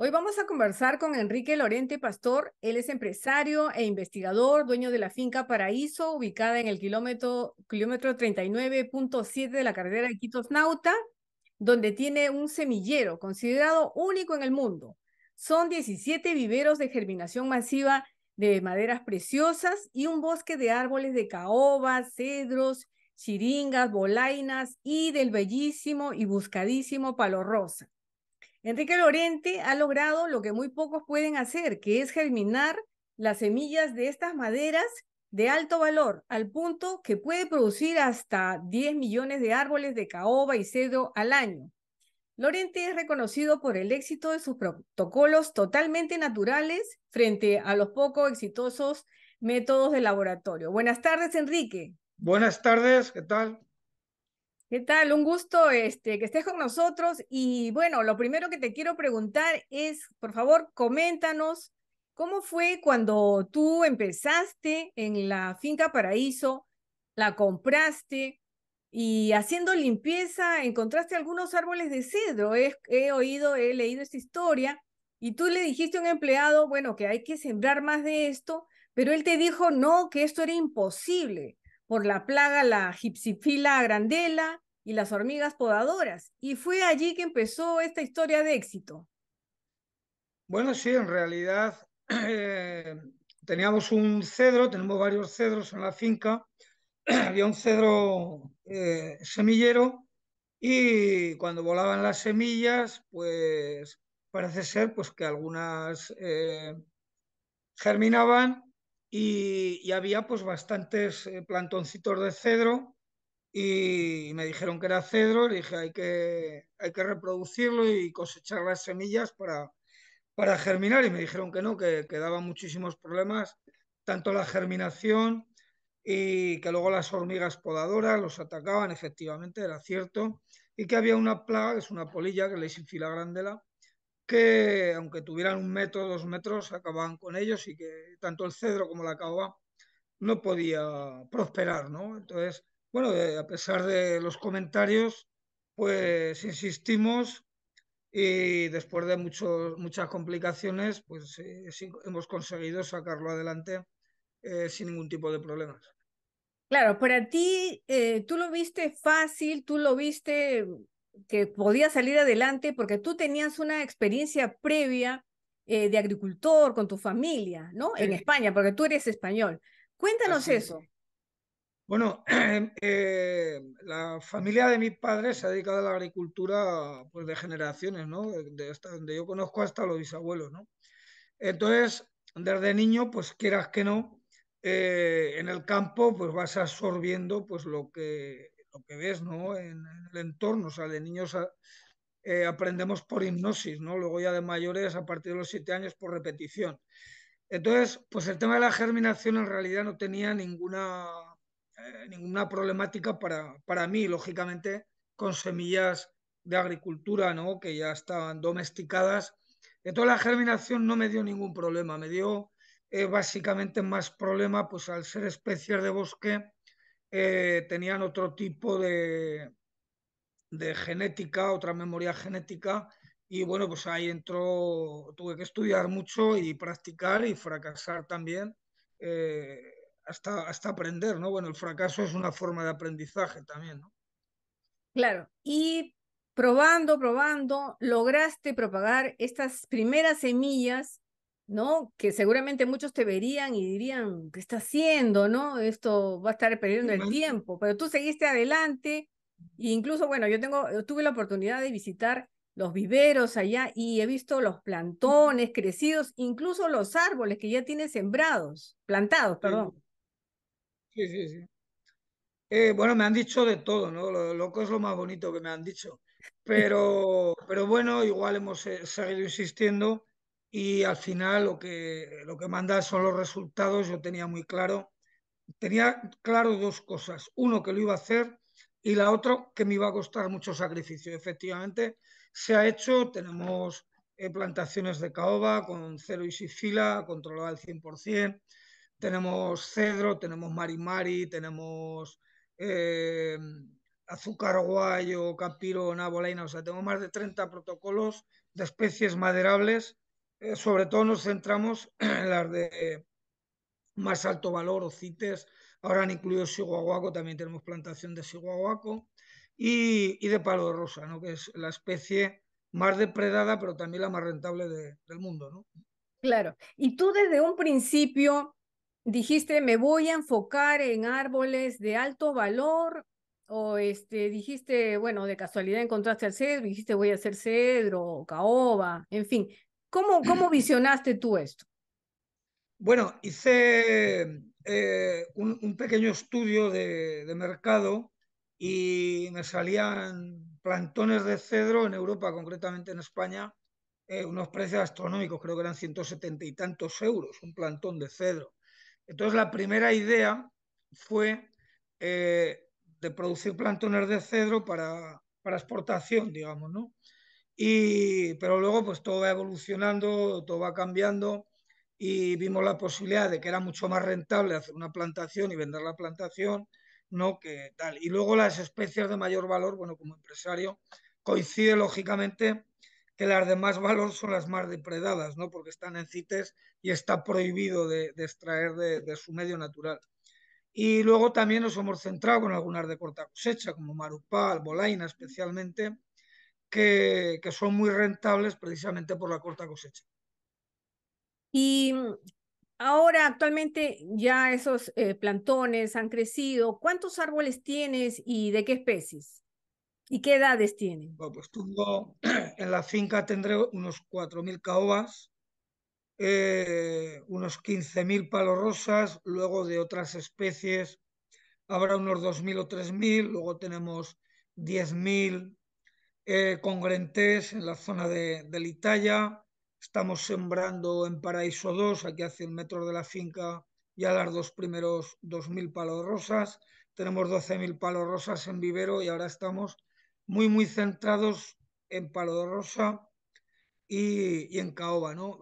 Hoy vamos a conversar con Enrique Lorente Pastor. Él es empresario e investigador, dueño de la finca Paraíso, ubicada en el kilómetro 39.7 de la carretera de Iquitos-Nauta, donde tiene un semillero considerado único en el mundo. Son 17 viveros de germinación masiva de maderas preciosas y un bosque de árboles de caoba, cedros, shiringas, bolainas y del bellísimo y buscadísimo Palo Rosa. Enrique Lorente ha logrado lo que muy pocos pueden hacer, que es germinar las semillas de estas maderas de alto valor, al punto que puede producir hasta 10 millones de árboles de caoba y cedro al año. Lorente es reconocido por el éxito de sus protocolos totalmente naturales frente a los poco exitosos métodos de laboratorio. Buenas tardes, Enrique. Buenas tardes, ¿qué tal? ¿Qué tal? Un gusto que estés con nosotros. Y bueno, lo primero que te quiero preguntar es, por favor, coméntanos cómo fue cuando tú empezaste en la finca Paraíso, la compraste y haciendo limpieza encontraste algunos árboles de cedro. He leído esta historia y tú le dijiste a un empleado, bueno, que hay que sembrar más de esto, pero él te dijo no, que esto era imposible por la plaga, la Hypsipyla grandella y las hormigas podadoras. Y fue allí que empezó esta historia de éxito. Bueno, sí, en realidad teníamos un cedro, tenemos varios cedros en la finca. Había un cedro semillero y cuando volaban las semillas, pues parece ser pues, que algunas germinaban. Y había pues bastantes plantoncitos de cedro y me dijeron que era cedro, le dije hay que reproducirlo y cosechar las semillas para germinar y me dijeron que no, que daba muchísimos problemas, tanto la germinación y que luego las hormigas podadoras los atacaban, efectivamente era cierto, y que había una plaga, que es una polilla, que es la Hypsipyla grandella, que aunque tuvieran 1 metro, 2 metros, acababan con ellos y que tanto el cedro como la caoba no podía prosperar, ¿no? Entonces, bueno, a pesar de los comentarios, pues insistimos y después de muchas complicaciones, pues sí, hemos conseguido sacarlo adelante sin ningún tipo de problemas. Claro, para ti, tú lo viste fácil, tú lo viste que podía salir adelante porque tú tenías una experiencia previa de agricultor con tu familia, ¿no? Sí. En España, porque tú eres español. Cuéntanos eso. Bueno, la familia de mi padre se ha dedicado a la agricultura pues, de generaciones, ¿no? De hasta donde yo conozco hasta los bisabuelos, ¿no? Entonces, desde niño, pues quieras que no, en el campo pues vas absorbiendo pues lo que ves, ¿no? En el entorno, o sea, de niños aprendemos por hipnosis, ¿no? Luego ya de mayores, a partir de los 7 años, por repetición. Entonces, pues el tema de la germinación en realidad no tenía ninguna problemática para mí, lógicamente, con semillas de agricultura, ¿no? Que ya estaban domesticadas. Entonces la germinación no me dio ningún problema, me dio básicamente más problema, pues al ser especies de bosque, tenían otro tipo de genética, otra memoria genética y bueno, pues ahí entró, tuve que estudiar mucho y practicar y fracasar también hasta aprender, ¿no? Bueno, el fracaso es una forma de aprendizaje también, ¿no? Claro, y probando, lograste propagar estas primeras semillas, ¿no? Que seguramente muchos te verían y dirían, ¿qué está haciendo, no? Esto va a estar perdiendo el tiempo, pero tú seguiste adelante e incluso, bueno, yo tuve la oportunidad de visitar los viveros allá y he visto los plantones crecidos, incluso los árboles que ya tienes plantados. Sí. Bueno, me han dicho de todo, ¿no? Lo loco es lo más bonito que me han dicho, pero bueno, igual hemos seguido insistiendo. Y al final lo que manda son los resultados. Yo tenía claro 2 cosas. Uno, que lo iba a hacer y la otra, que me iba a costar mucho sacrificio. Efectivamente, se ha hecho. Tenemos plantaciones de caoba con cero y sifila, controlada al 100%. Tenemos cedro, tenemos marimari, tenemos azúcar guayo, capirona, bolaína. O sea, tengo más de 30 protocolos de especies maderables, sobre todo nos centramos en las de más alto valor o CITES. Ahora han incluido chihuahuaco, también tenemos plantación de chihuahuaco y de palo rosa, ¿no? Que es la especie más depredada, pero también la más rentable del mundo, ¿no? Claro. Y tú desde un principio dijiste, me voy a enfocar en árboles de alto valor, o dijiste, bueno, de casualidad encontraste al cedro, dijiste voy a hacer cedro, caoba, en fin. ¿Cómo visionaste tú esto? Bueno, hice un pequeño estudio de mercado y me salían plantones de cedro en Europa, concretamente en España, unos precios astronómicos, creo que eran 170 y tantos euros, un plantón de cedro. Entonces la primera idea fue de producir plantones de cedro para exportación, digamos, ¿no? Pero luego pues todo va evolucionando, todo va cambiando y vimos la posibilidad de que era mucho más rentable hacer una plantación y vender la plantación, ¿no? Que tal. Y luego las especies de mayor valor, bueno, como empresario, coincide lógicamente que las de más valor son las más depredadas, ¿no? Porque están en CITES y está prohibido de extraer de su medio natural. Y luego también nos hemos centrado en algunas de corta cosecha, como marupá, bolaína especialmente, que son muy rentables precisamente por la corta cosecha. Y ahora actualmente ya esos plantones han crecido. ¿Cuántos árboles tienes y de qué especies? ¿Y qué edades tienen? Bueno, pues tengo, en la finca tendré unos 4.000 caobas, unos 15.000 palos rosas, luego de otras especies habrá unos 2.000 o 3.000, luego tenemos 10.000 congrentés en la zona de Litaya. Estamos sembrando en Paraíso 2, aquí a 100 metros de la finca, ya las dos primeros 2.000 palos rosas. Tenemos 12.000 palos rosas en vivero y ahora estamos muy, muy centrados en palo rosa y en caoba, ¿no?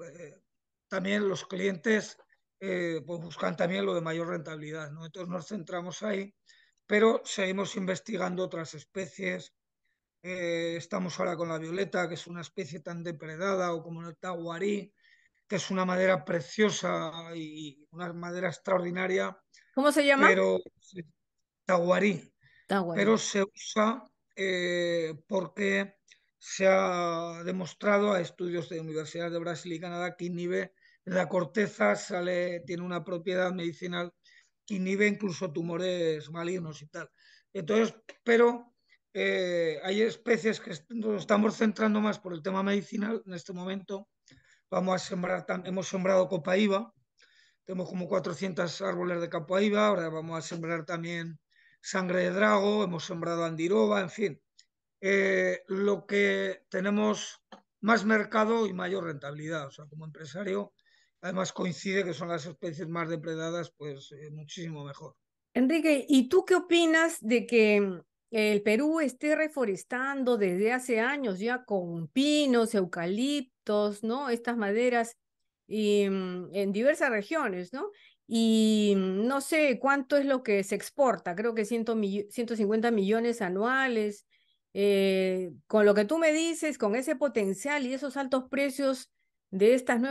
También los clientes pues buscan también lo de mayor rentabilidad, ¿no? Entonces nos centramos ahí, pero seguimos investigando otras especies. Estamos ahora con la violeta, que es una especie tan depredada, o como el tahuarí, que es una madera preciosa y una madera extraordinaria. ¿Cómo se llama? Pero, tahuarí. Pero se usa porque se ha demostrado a estudios de universidades de Brasil y Canadá que inhibe la corteza, tiene una propiedad medicinal que inhibe incluso tumores malignos y tal. Entonces, pero... hay especies que nos estamos centrando más por el tema medicinal en este momento. Vamos a sembrar, hemos sembrado copaíba, tenemos como 400 árboles de copaíba, ahora vamos a sembrar también sangre de drago, hemos sembrado andiroba, en fin. Lo que tenemos más mercado y mayor rentabilidad, o sea, como empresario, además coincide que son las especies más depredadas, pues muchísimo mejor. Enrique, ¿y tú qué opinas de que el Perú esté reforestando desde hace años ya con pinos, eucaliptos, ¿no? Estas maderas y, en diversas regiones, ¿no? Y no sé cuánto es lo que se exporta, creo que 150 millones anuales. Con lo que tú me dices, con ese potencial y esos altos precios de estas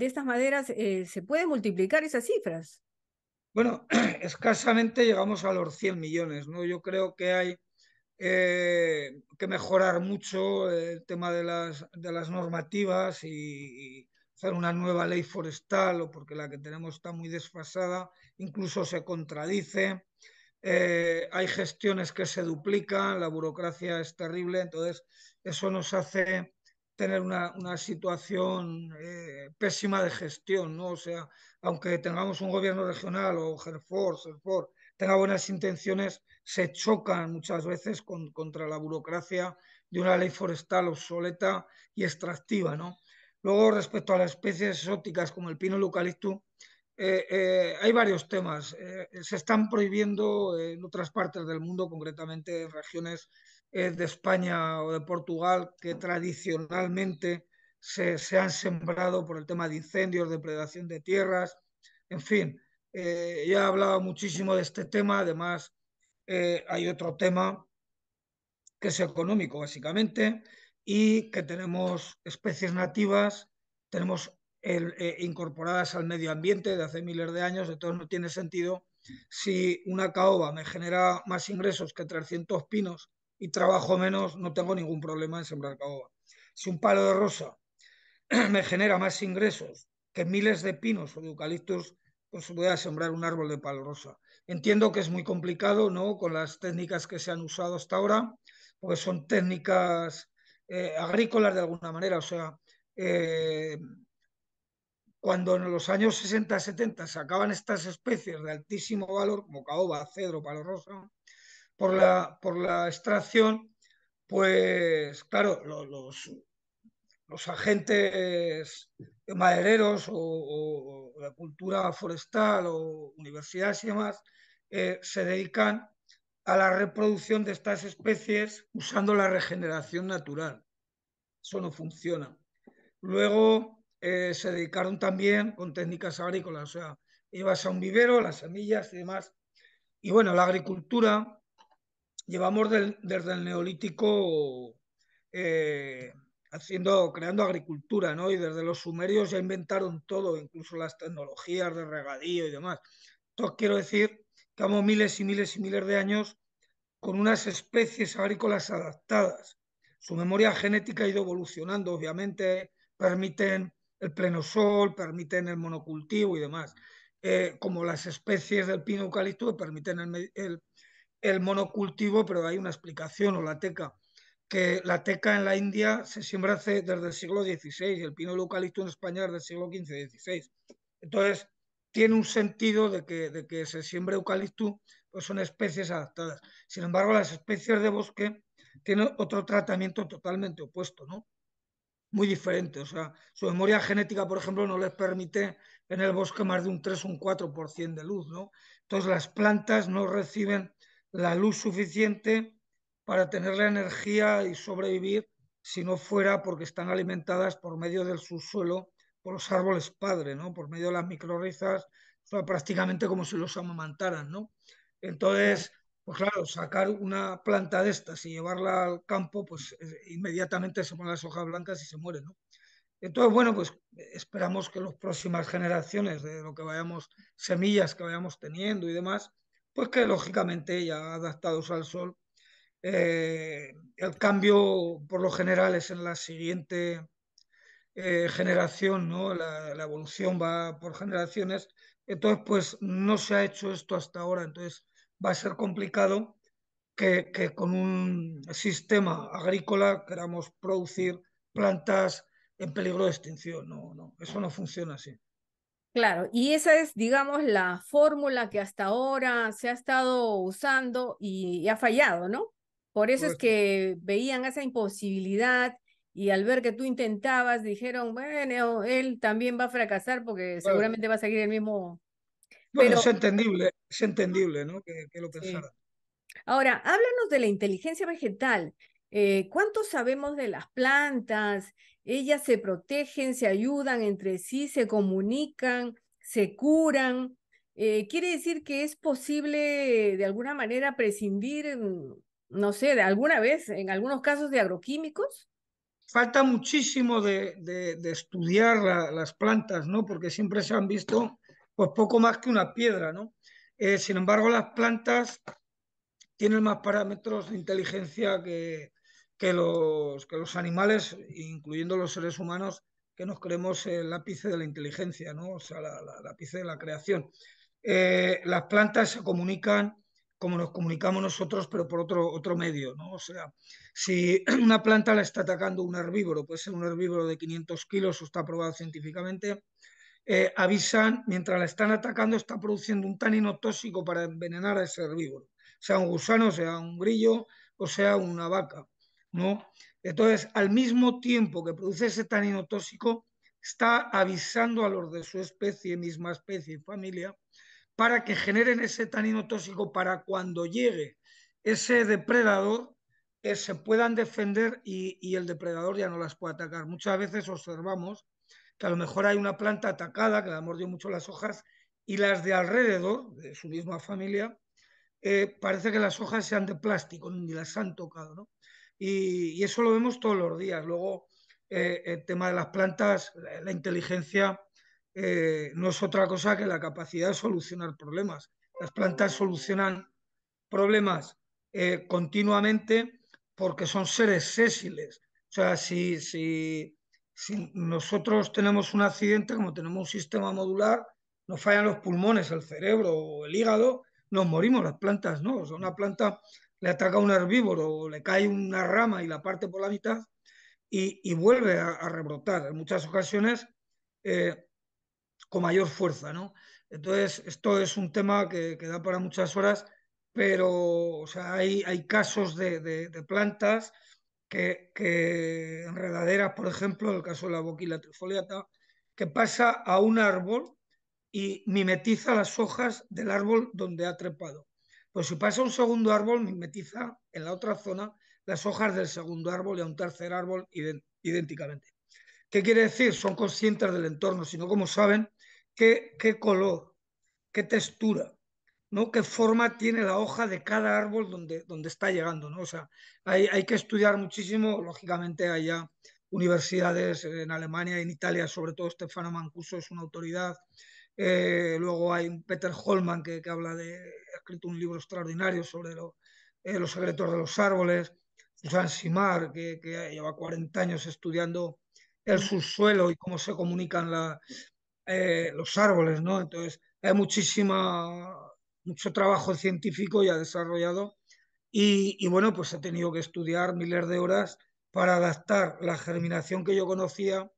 estas maderas, ¿se pueden multiplicar esas cifras? Bueno, escasamente llegamos a los 100 millones, ¿no? Yo creo que hay que mejorar mucho el tema de las normativas y hacer una nueva ley forestal, o porque la que tenemos está muy desfasada, incluso se contradice. Hay gestiones que se duplican, la burocracia es terrible, entonces eso nos hace tener una situación pésima de gestión, ¿no? O sea, aunque tengamos un gobierno regional o SERFOR, tenga buenas intenciones, se chocan muchas veces contra la burocracia de una ley forestal obsoleta y extractiva, ¿no? Luego, respecto a las especies exóticas como el pino y el eucalipto, hay varios temas. Se están prohibiendo en otras partes del mundo, concretamente en regiones de España o de Portugal, que tradicionalmente se han sembrado por el tema de incendios, depredación de tierras, en fin. Ya he hablado muchísimo de este tema, además hay otro tema que es económico, básicamente, y que tenemos especies nativas, tenemos incorporadas al medio ambiente de hace miles de años. Entonces no tiene sentido, si una caoba me genera más ingresos que 300 pinos y trabajo menos, no tengo ningún problema en sembrar caoba. Si un palo de rosa me genera más ingresos que miles de pinos o de eucaliptos, pues voy a sembrar un árbol de palo rosa. Entiendo que es muy complicado, ¿no?, con las técnicas que se han usado hasta ahora, porque son técnicas agrícolas de alguna manera. O sea, cuando en los años 60-70 sacaban estas especies de altísimo valor, como caoba, cedro, palo rosa, por la extracción, pues claro, los agentes madereros o la cultura forestal o universidades y demás se dedican a la reproducción de estas especies usando la regeneración natural. Eso no funciona. Luego se dedicaron también con técnicas agrícolas, o sea, ibas a un vivero, las semillas y demás. Y bueno, la agricultura llevamos desde el Neolítico creando agricultura, ¿no? Y desde los sumerios ya inventaron todo, incluso las tecnologías de regadío y demás. Entonces quiero decir que vamos miles y miles y miles de años con unas especies agrícolas adaptadas. Su memoria genética ha ido evolucionando, obviamente, permiten el pleno sol, permiten el monocultivo y demás. Como las especies del pino eucalipto permiten el monocultivo, pero hay una explicación, o la teca. Que la teca en la India se siembra desde el siglo XVI, el pino eucalipto en España desde el siglo XV-XVI. Entonces, tiene un sentido de que se siembre eucalipto, pues son especies adaptadas. Sin embargo, las especies de bosque tienen otro tratamiento totalmente opuesto, ¿no? Muy diferente. O sea, su memoria genética, por ejemplo, no les permite en el bosque más de un 3 o un 4% de luz, ¿no? Entonces, las plantas no reciben la luz suficiente para tener la energía y sobrevivir, si no fuera porque están alimentadas por medio del subsuelo, por los árboles padre, ¿no?, por medio de las microrrizas, o sea, prácticamente como si los amamantaran, ¿no? Entonces, pues claro, sacar una planta de estas y llevarla al campo, pues inmediatamente se ponen las hojas blancas y se mueren, ¿no? Entonces, bueno, pues esperamos que las próximas generaciones de lo que vayamos, semillas que vayamos teniendo y demás, pues que lógicamente ya adaptados al sol, el cambio por lo general es en la siguiente generación, ¿no? La evolución va por generaciones. Entonces, pues no se ha hecho esto hasta ahora, entonces va a ser complicado que con un sistema agrícola queramos producir plantas en peligro de extinción. No, eso no funciona así. Claro, y esa es, digamos, la fórmula que hasta ahora se ha estado usando y ha fallado, ¿no? Por eso es que veían esa imposibilidad y al ver que tú intentabas, dijeron, bueno, él también va a fracasar porque seguramente va a seguir el mismo... Bueno, pero... es entendible, ¿no?, que lo pensaran. Sí. Ahora, háblanos de la inteligencia vegetal. ¿Cuánto sabemos de las plantas? ¿Ellas se protegen, se ayudan entre sí, se comunican, se curan? ¿Quiere decir que es posible de alguna manera prescindir... no sé, de alguna vez, en algunos casos de agroquímicos? Falta muchísimo de estudiar las plantas, ¿no? Porque siempre se han visto pues poco más que una piedra, ¿no? Sin embargo, las plantas tienen más parámetros de inteligencia que los animales, incluyendo los seres humanos, que nos creemos el ápice de la inteligencia, ¿no? O sea, el ápice de la creación. Las plantas se comunican como nos comunicamos nosotros, pero por otro medio, ¿no? O sea, si una planta la está atacando un herbívoro, puede ser un herbívoro de 500 kilos, está probado científicamente, avisan, mientras la están atacando está produciendo un tanino tóxico para envenenar a ese herbívoro, sea un gusano, sea un grillo o sea una vaca, ¿no? Entonces, al mismo tiempo que produce ese tanino tóxico, está avisando a los de su especie, misma especie, familia, para que generen ese tanino tóxico para cuando llegue ese depredador se puedan defender y el depredador ya no las puede atacar. Muchas veces observamos que a lo mejor hay una planta atacada que le ha mordido mucho las hojas y las de alrededor, de su misma familia, parece que las hojas sean de plástico, ni las han tocado, ¿no? y eso lo vemos todos los días. Luego, el tema de las plantas, la inteligencia no es otra cosa que la capacidad de solucionar problemas. Las plantas solucionan problemas continuamente porque son seres sésiles. O sea, si nosotros tenemos un accidente, como tenemos un sistema modular, nos fallan los pulmones, el cerebro o el hígado, nos morimos. Las plantas no. O sea, una planta le ataca un herbívoro o le cae una rama y la parte por la mitad y vuelve a rebrotar en muchas ocasiones con mayor fuerza, ¿no? Entonces, esto es un tema que da para muchas horas, pero o sea, hay casos de plantas que enredaderas, por ejemplo, en el caso de la boquilla trifoliata, que pasa a un árbol y mimetiza las hojas del árbol donde ha trepado. Pues si pasa a un segundo árbol, mimetiza en la otra zona las hojas del segundo árbol y a un tercer árbol idénticamente. ¿Qué quiere decir? Son conscientes del entorno, sino como saben qué color, qué textura, ¿no? Qué forma tiene la hoja de cada árbol donde está llegando, ¿no? O sea, hay que estudiar muchísimo. Lógicamente hay ya universidades en Alemania y en Italia, sobre todo Stefano Mancuso es una autoridad. Luego hay un Peter Holman que ha escrito un libro extraordinario sobre los secretos de los árboles. Jean Simard, que lleva 40 años estudiando el subsuelo y cómo se comunican los árboles, ¿no? Entonces hay mucho trabajo científico ya desarrollado y bueno, pues he tenido que estudiar miles de horas para adaptar la germinación que yo conocía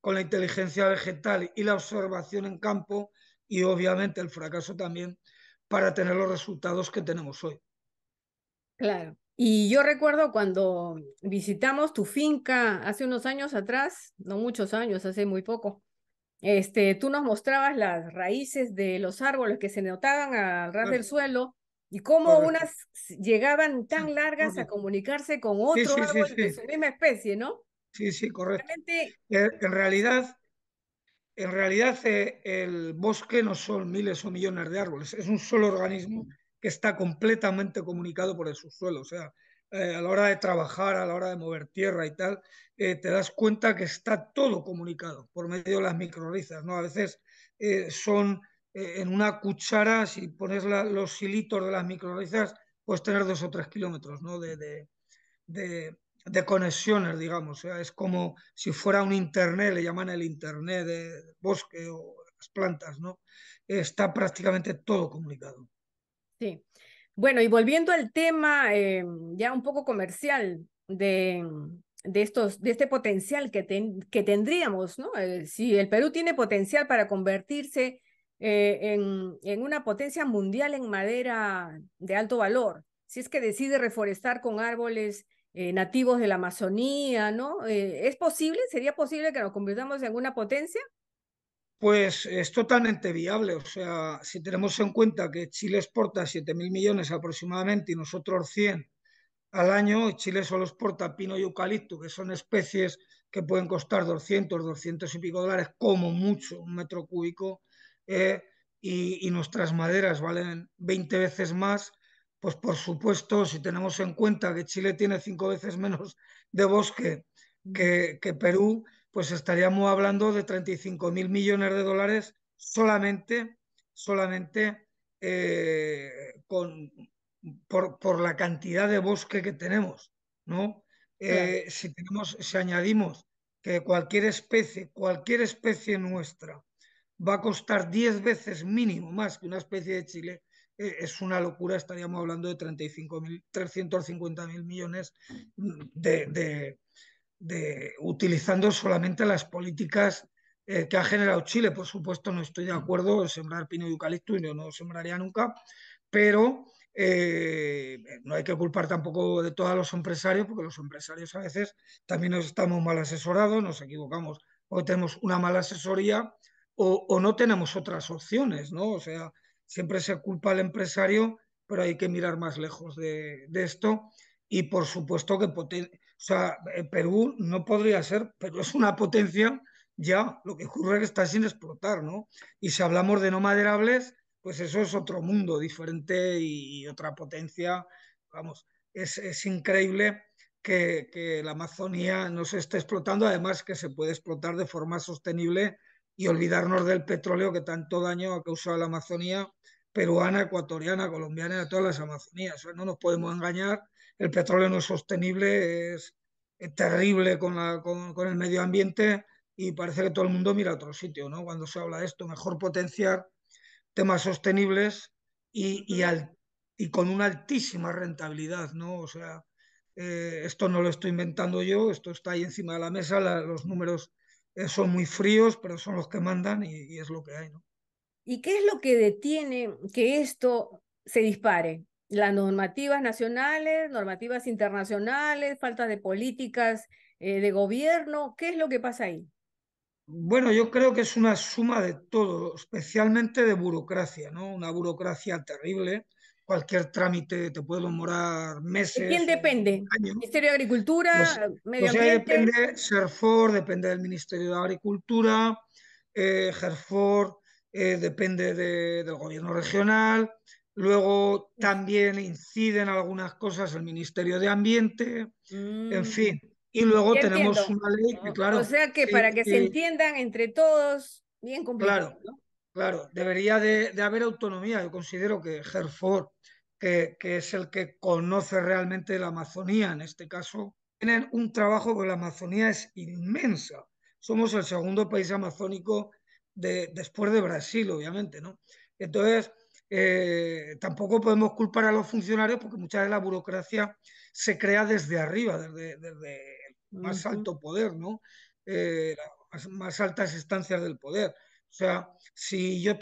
con la inteligencia vegetal y la observación en campo y obviamente el fracaso también para tener los resultados que tenemos hoy. Claro, y yo recuerdo cuando visitamos tu finca hace unos años atrás, no muchos años, hace muy poco, tú nos mostrabas las raíces de los árboles que se notaban al ras del suelo y cómo unas llegaban tan largas a comunicarse con otro árbol de su misma especie, ¿no? Sí, correcto. Realmente... En realidad, el bosque no son miles o millones de árboles, es un solo organismo que está completamente comunicado por el subsuelo. O sea, a la hora de trabajar, a la hora de mover tierra y tal, te das cuenta que está todo comunicado por medio de las microrrizas, ¿no? A veces son en una cuchara, si pones los hilitos de las microrrizas, puedes tener 2 o 3 kilómetros, ¿no? de conexiones, digamos. O sea, es como si fuera un internet, le llaman el internet del bosque o las plantas, ¿no? Está prácticamente todo comunicado. Sí. Bueno, y volviendo al tema ya un poco comercial de este potencial que tendríamos, ¿no? Si el Perú tiene potencial para convertirse en una potencia mundial en madera de alto valor, si es que decide reforestar con árboles nativos de la Amazonía, ¿no? ¿Es posible? ¿Sería posible que nos convirtamos en una potencia? Pues es totalmente viable. O sea, si tenemos en cuenta que Chile exporta 7.000 millones aproximadamente y nosotros 100 al año, y Chile solo exporta pino y eucalipto, que son especies que pueden costar 200, 200 y pico dólares, como mucho, un metro cúbico, y nuestras maderas valen 20 veces más. Pues por supuesto, si tenemos en cuenta que Chile tiene 5 veces menos de bosque que Perú, pues estaríamos hablando de 35.000 millones de dólares solamente por la cantidad de bosque que tenemos, ¿no? Claro. Si añadimos que cualquier especie nuestra va a costar 10 veces mínimo más que una especie de Chile, es una locura. Estaríamos hablando de 350.000 millones utilizando solamente las políticas que ha generado Chile. Por supuesto, no estoy de acuerdo en sembrar pino y eucalipto, yo no sembraría nunca, pero no hay que culpar tampoco de todos los empresarios, porque los empresarios a veces también nos estamos mal asesorados, nos equivocamos, o tenemos una mala asesoría o no tenemos otras opciones, ¿no? O sea, siempre se culpa al empresario, pero hay que mirar más lejos de esto. Y por supuesto que Perú no podría ser, pero es una potencia ya. Lo que ocurre es que está sin explotar, ¿no? Y si hablamos de no maderables, pues eso es otro mundo diferente y otra potencia. Vamos, es increíble que la Amazonía no se esté explotando, además que se puede explotar de forma sostenible y olvidarnos del petróleo que tanto daño ha causado la Amazonía peruana, ecuatoriana, colombiana y a todas las Amazonías. O sea, no nos podemos engañar, el petróleo no es sostenible, es terrible con el medio ambiente y parece que todo el mundo mira a otro sitio, ¿no? Cuando se habla de esto, mejor potenciar temas sostenibles y con una altísima rentabilidad, ¿no? O sea, esto no lo estoy inventando yo, esto está ahí encima de la mesa, los números son muy fríos, pero son los que mandan y es lo que hay, ¿no? ¿Y qué es lo que detiene que esto se dispare? Las normativas nacionales, normativas internacionales, falta de políticas de gobierno, ¿qué es lo que pasa ahí? Bueno, yo creo que es una suma de todo, especialmente de burocracia, ¿no? Una burocracia terrible. Cualquier trámite te puede demorar meses. ¿De quién depende? ¿Ministerio de Agricultura? ¿Medio Ambiente? Depende SERFOR, depende del Ministerio de Agricultura, HERFOR, depende del gobierno regional. Luego también inciden algunas cosas el Ministerio de Ambiente, en fin. Y luego tenemos una ley que, claro... O sea que para que se entiendan entre todos, bien complicado, claro, ¿no? Claro, debería de haber autonomía. Yo considero que HERFOR, que es el que conoce realmente la Amazonía en este caso, tienen un trabajo porque la Amazonía es inmensa. Somos el segundo país amazónico después de Brasil, obviamente, ¿no? Entonces, tampoco podemos culpar a los funcionarios porque muchas veces la burocracia se crea desde arriba, desde el más alto poder, ¿no? Las más altas instancias del poder. O sea, si yo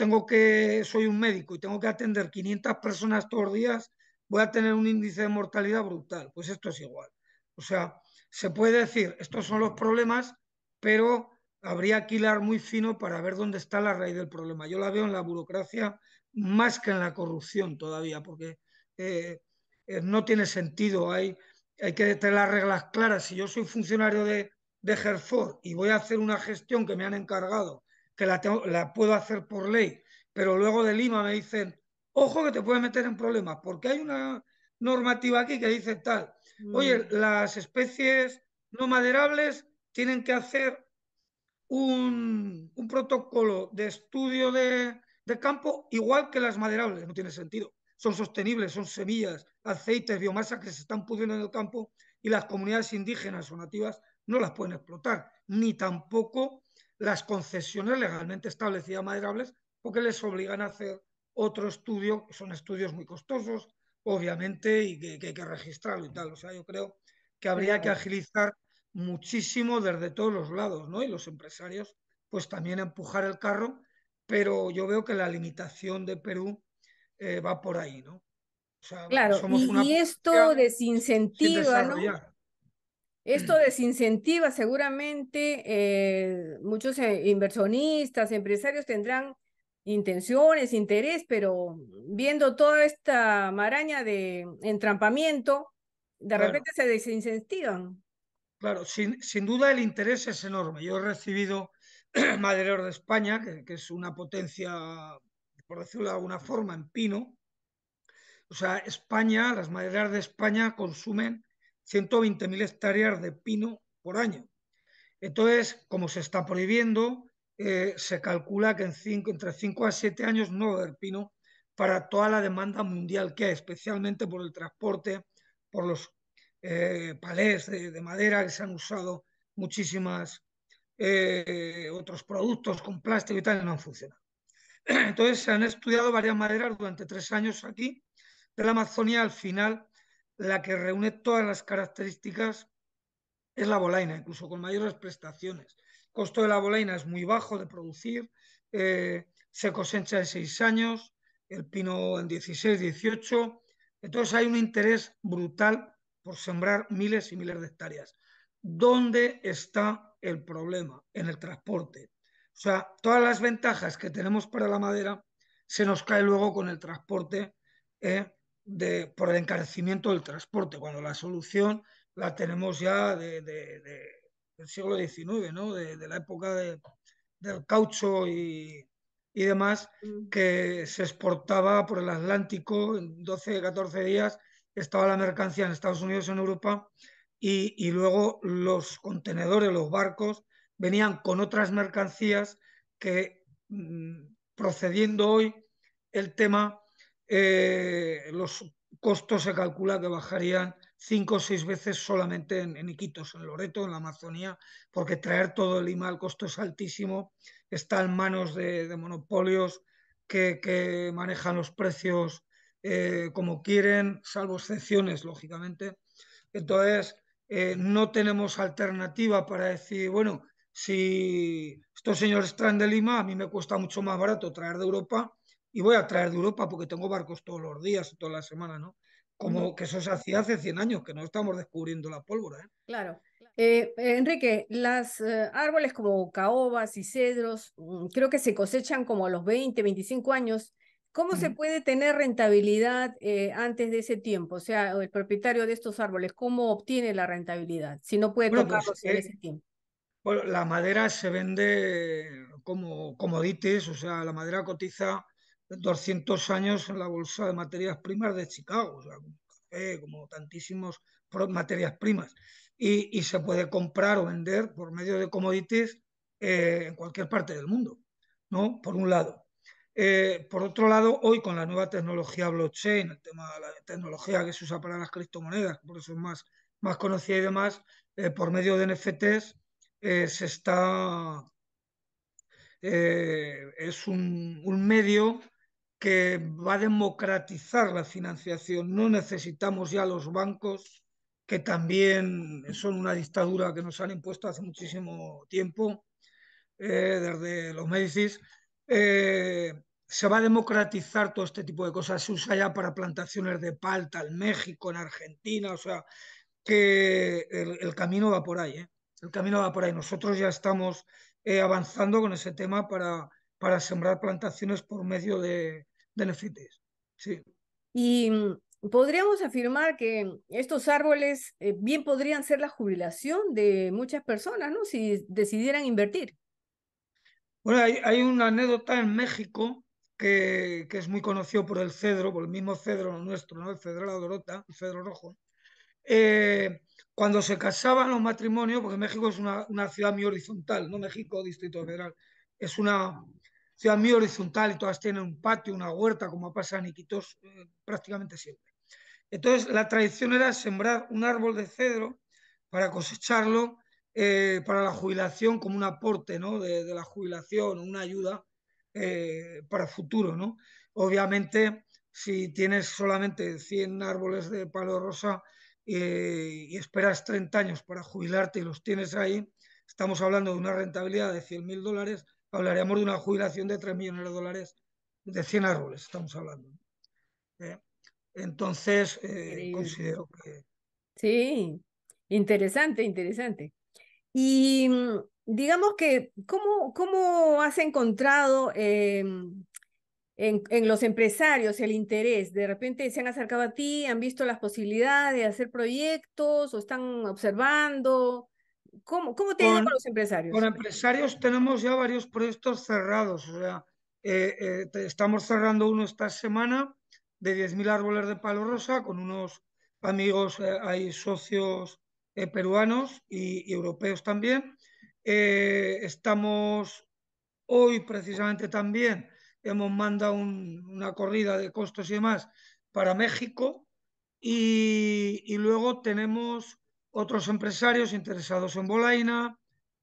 soy un médico y tengo que atender 500 personas todos los días, voy a tener un índice de mortalidad brutal. Pues esto es igual. O sea, se puede decir, estos son los problemas, pero habría que hilar muy fino para ver dónde está la raíz del problema. Yo la veo en la burocracia más que en la corrupción todavía, porque no tiene sentido. Hay que tener las reglas claras. Si yo soy funcionario de HERFOR y voy a hacer una gestión que me han encargado, que la puedo hacer por ley, pero luego de Lima me dicen, ojo que te puedes meter en problemas, porque hay una normativa aquí que dice tal, oye, las especies no maderables tienen que hacer un protocolo de estudio de campo igual que las maderables, no tiene sentido, son sostenibles, son semillas, aceites, biomasa que se están pudriendo en el campo y las comunidades indígenas o nativas no las pueden explotar, ni tampoco las concesiones legalmente establecidas maderables porque les obligan a hacer otro estudio, que son estudios muy costosos, obviamente, y que hay que registrarlo y tal. O sea, yo creo que habría que agilizar muchísimo desde todos los lados, ¿no? Y los empresarios, pues también empujar el carro, pero yo veo que la limitación de Perú va por ahí, ¿no? O sea, claro, somos y esto desincentiva, ¿no? Esto desincentiva seguramente, muchos inversionistas, empresarios tendrán intenciones, interés, pero viendo toda esta maraña de entrampamiento, de repente se desincentivan. Claro, sin duda el interés es enorme. Yo he recibido madereros de España, que es una potencia, por decirlo de alguna forma, en pino. O sea, España, las madereras de España consumen 120.000 hectáreas de pino por año. Entonces, como se está prohibiendo, se calcula que entre 5 a 7 años no va a haber pino para toda la demanda mundial que hay, especialmente por el transporte, por los palés de madera que se han usado muchísimas otros productos con plástico y tal, y no han funcionado. Entonces, se han estudiado varias maderas durante 3 años aquí de la Amazonía. Al final, la que reúne todas las características es la bolaína, incluso con mayores prestaciones. El costo de la bolaína es muy bajo de producir, se cosecha en 6 años, el pino en 16, 18. Entonces hay un interés brutal por sembrar miles y miles de hectáreas. ¿Dónde está el problema? En el transporte. O sea, todas las ventajas que tenemos para la madera se nos cae luego con el transporte, por el encarecimiento del transporte, cuando la solución la tenemos ya del siglo XIX, ¿no? De la época del caucho y demás, que se exportaba por el Atlántico en 12, 14 días, estaba la mercancía en Estados Unidos, en Europa, y luego los contenedores, los barcos, venían con otras mercancías que, procediendo hoy el tema, los costos se calcula que bajarían 5 o 6 veces solamente en Iquitos, en Loreto, en la Amazonía, porque traer todo de Lima, el costo es altísimo, está en manos de monopolios que manejan los precios como quieren, salvo excepciones, lógicamente. Entonces, no tenemos alternativa para decir, bueno, si estos señores traen de Lima, a mí me cuesta mucho más barato traer de Europa, y voy a traer de Europa porque tengo barcos todos los días, todas las semanas, ¿no? Como que eso se hacía hace 100 años, que no estamos descubriendo la pólvora, ¿eh? Claro. Enrique, los árboles como caobas y cedros, creo que se cosechan como a los 20, 25 años. ¿Cómo se puede tener rentabilidad antes de ese tiempo? O sea, el propietario de estos árboles, ¿cómo obtiene la rentabilidad si no puede tocarlos en ese tiempo? Bueno, la madera se vende como commodities, o sea, la madera cotiza 200 años en la bolsa de materias primas de Chicago, o sea, como tantísimos materias primas, y se puede comprar o vender por medio de commodities en cualquier parte del mundo, ¿no? Por un lado. Por otro lado, hoy con la nueva tecnología blockchain, el tema de la tecnología que se usa para las criptomonedas, por eso es más conocida y demás, por medio de NFTs se está... es un medio que va a democratizar la financiación. No necesitamos ya los bancos, que también son una dictadura que nos han impuesto hace muchísimo tiempo, desde los Médicis. Se va a democratizar todo este tipo de cosas. Se usa ya para plantaciones de palta en México, en Argentina, o sea, que el camino va por ahí, ¿eh? El camino va por ahí. Nosotros ya estamos avanzando con ese tema para sembrar plantaciones por medio de NFTs. Sí. Y podríamos afirmar que estos árboles bien podrían ser la jubilación de muchas personas, ¿no? Si decidieran invertir. Bueno, hay una anécdota en México que es muy conocido por el cedro, por el mismo cedro nuestro, ¿no? El cedro de la Dorota, el cedro rojo. Cuando se casaban los matrimonios, porque México es una ciudad muy horizontal, no México, Distrito Federal, es una ciudad muy horizontal y todas tienen un patio, una huerta, como pasa en Iquitos prácticamente siempre. Entonces, la tradición era sembrar un árbol de cedro para cosecharlo para la jubilación, como un aporte, ¿no? de la jubilación, una ayuda para futuro, ¿no? Obviamente, si tienes solamente 100 árboles de palo rosa, y esperas 30 años para jubilarte y los tienes ahí, estamos hablando de una rentabilidad de $100.000, hablaríamos de una jubilación de $3 millones de 100 árboles, estamos hablando. Entonces, considero que... Sí, interesante, interesante. Y digamos que, ¿cómo has encontrado... En los empresarios, el interés? ¿De repente se han acercado a ti, han visto las posibilidades de hacer proyectos o están observando? ¿Cómo te llegan con los empresarios? Con empresarios tenemos ya varios proyectos cerrados. O sea, estamos cerrando uno esta semana de 10.000 árboles de palo rosa con unos amigos, hay socios peruanos y europeos también. Estamos hoy precisamente también... Hemos mandado una corrida de costos y demás para México y luego tenemos otros empresarios interesados en bolaína,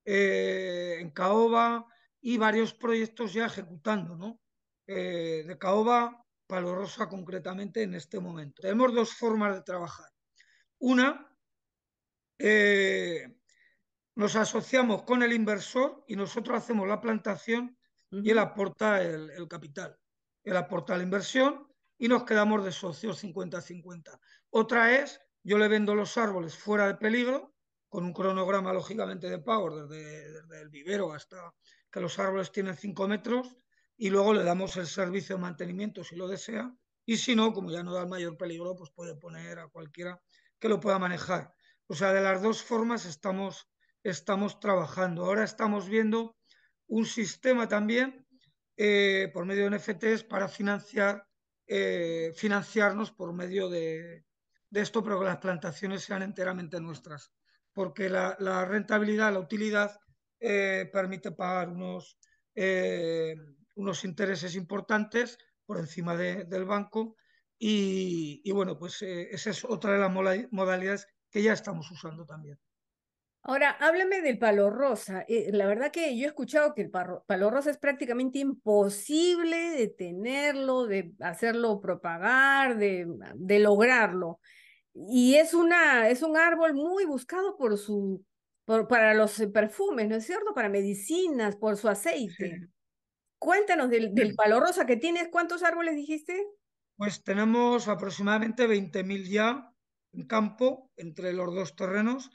en caoba y varios proyectos ya ejecutando, ¿no? De caoba, palo rosa concretamente en este momento. Tenemos dos formas de trabajar. Una, nos asociamos con el inversor y nosotros hacemos la plantación y él aporta el capital, él aporta la inversión y nos quedamos de socios 50-50. Otra es, yo le vendo los árboles fuera de peligro, con un cronograma lógicamente de pago, desde el vivero hasta que los árboles tienen 5 metros, y luego le damos el servicio de mantenimiento si lo desea, y si no, como ya no da el mayor peligro, pues puede poner a cualquiera que lo pueda manejar. O sea, de las dos formas estamos trabajando. Ahora estamos viendo un sistema también por medio de NFTs para financiarnos por medio de esto, pero que las plantaciones sean enteramente nuestras, porque la rentabilidad, la utilidad permite pagar unos intereses importantes por encima del banco y bueno, pues esa es otra de las modalidades que ya estamos usando también. Ahora, háblame del palo rosa. La verdad que yo he escuchado que el palo rosa es prácticamente imposible de tenerlo, de hacerlo propagar, de lograrlo. Y es un árbol muy buscado por para los perfumes, ¿no es cierto? Para medicinas, por su aceite. Sí. Cuéntanos del palo rosa que tienes. ¿Cuántos árboles dijiste? Pues tenemos aproximadamente 20.000 ya en campo, entre los dos terrenos.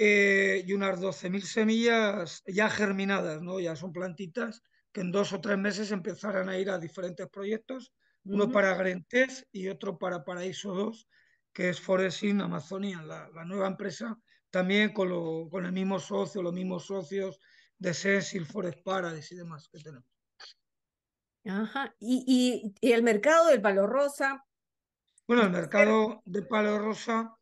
Y unas 12.000 semillas ya germinadas, ¿no? Ya son plantitas que en 2 o 3 meses empezarán a ir a diferentes proyectos, uno para Grentes y otro para Paraíso 2, que es Foresting Amazonia, la nueva empresa, también con el mismo socio, los mismos socios de Sensil, Forest Paradise y demás que tenemos. Ajá, y el mercado del palo rosa. Bueno, el mercado de palo rosa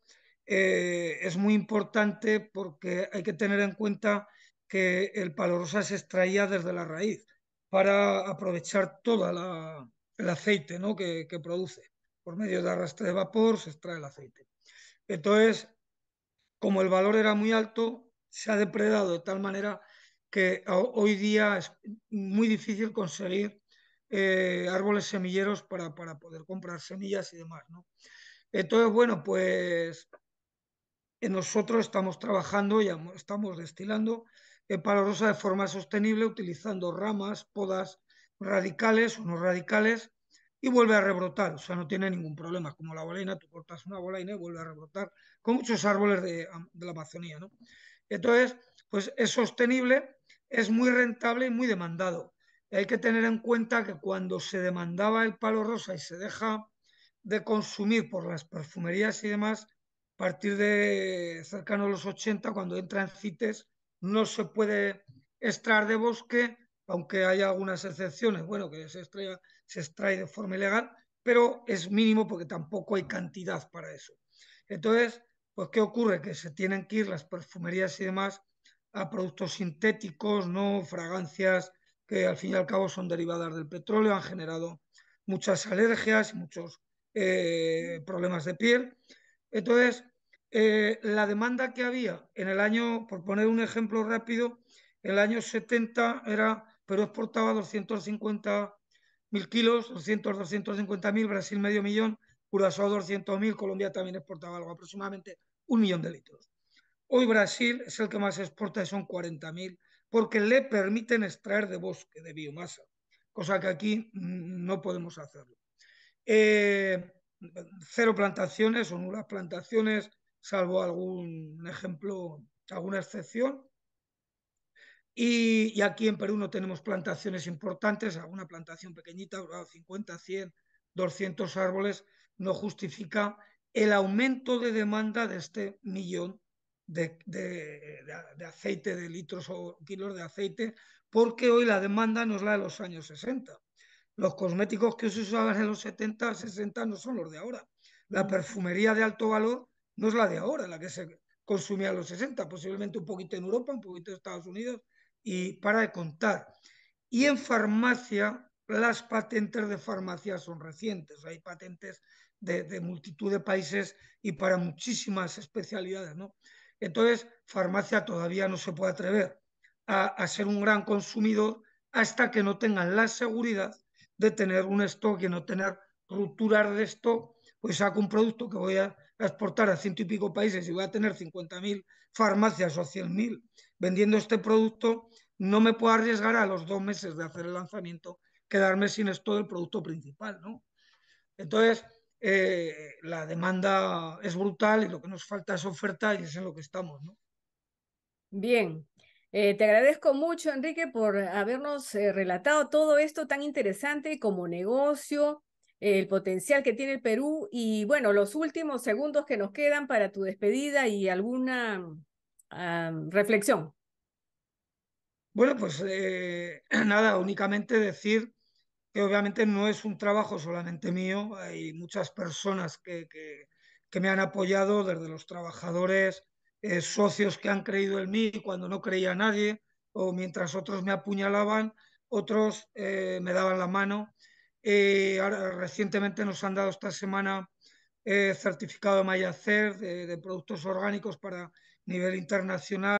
es muy importante porque hay que tener en cuenta que el palo rosa se extraía desde la raíz para aprovechar todo el aceite, ¿no? que produce. Por medio de arrastre de vapor se extrae el aceite. Entonces, como el valor era muy alto, se ha depredado de tal manera que hoy día es muy difícil conseguir árboles semilleros para poder comprar semillas y demás, ¿no? Entonces, bueno, pues nosotros estamos trabajando y estamos destilando el palo rosa de forma sostenible, utilizando ramas, podas radicales o no radicales, y vuelve a rebrotar. O sea, no tiene ningún problema. Como la bolaína, tú cortas una bolaína y vuelve a rebrotar, con muchos árboles de la Amazonía, ¿no? Entonces, pues es sostenible, es muy rentable y muy demandado. Hay que tener en cuenta que cuando se demandaba el palo rosa y se deja de consumir por las perfumerías y demás, a partir de cercano a los 80, cuando entra en CITES, no se puede extraer de bosque, aunque haya algunas excepciones, bueno, que se extrae de forma ilegal, pero es mínimo porque tampoco hay cantidad para eso. Entonces, pues ¿qué ocurre? Que se tienen que ir las perfumerías y demás a productos sintéticos, ¿no? Fragancias que al fin y al cabo son derivadas del petróleo, han generado muchas alergias, muchos problemas de piel. Entonces, la demanda que había en el año, por poner un ejemplo rápido, en el año 70 Perú exportaba 250.000 kilos, 250.000, Brasil medio millón, Curazao 200.000, Colombia también exportaba algo, aproximadamente 1 millón de litros. Hoy Brasil es el que más exporta y son 40.000, porque le permiten extraer de bosque, de biomasa, cosa que aquí no podemos hacerlo. Cero plantaciones o nulas plantaciones, salvo algún ejemplo, alguna excepción. Y aquí en Perú no tenemos plantaciones importantes, alguna plantación pequeñita, 50, 100, 200 árboles, no justifica el aumento de demanda de este millón de aceite, de litros o kilos de aceite, porque hoy la demanda no es la de los años 60. Los cosméticos que se usaban en los 70, 60 no son los de ahora. La perfumería de alto valor no es la de ahora, la que se consumía en los 60, posiblemente un poquito en Europa, un poquito en Estados Unidos, y para de contar. Y en farmacia, las patentes de farmacia son recientes. Hay patentes de multitud de países y para muchísimas especialidades, ¿no? Entonces, farmacia todavía no se puede atrever a ser un gran consumidor hasta que no tengan la seguridad de tener un stock y no tener rupturas de stock. Pues saco un producto que voy a exportar a 100 y pico países y voy a tener 50.000 farmacias o 100.000 vendiendo este producto, no me puedo arriesgar a los 2 meses de hacer el lanzamiento, quedarme sin esto del producto principal, ¿no? Entonces, la demanda es brutal y lo que nos falta es oferta y es en lo que estamos, ¿no? Bien. Te agradezco mucho, Enrique, por habernos relatado todo esto tan interesante como negocio, el potencial que tiene el Perú y, bueno, los últimos segundos que nos quedan para tu despedida y alguna reflexión. Bueno, pues nada, únicamente decir que obviamente no es un trabajo solamente mío, hay muchas personas que que me han apoyado, desde los trabajadores, socios que han creído en mí cuando no creía a nadie, o mientras otros me apuñalaban, otros me daban la mano. Ahora, recientemente nos han dado esta semana certificado de MayaCert de productos orgánicos para nivel internacional.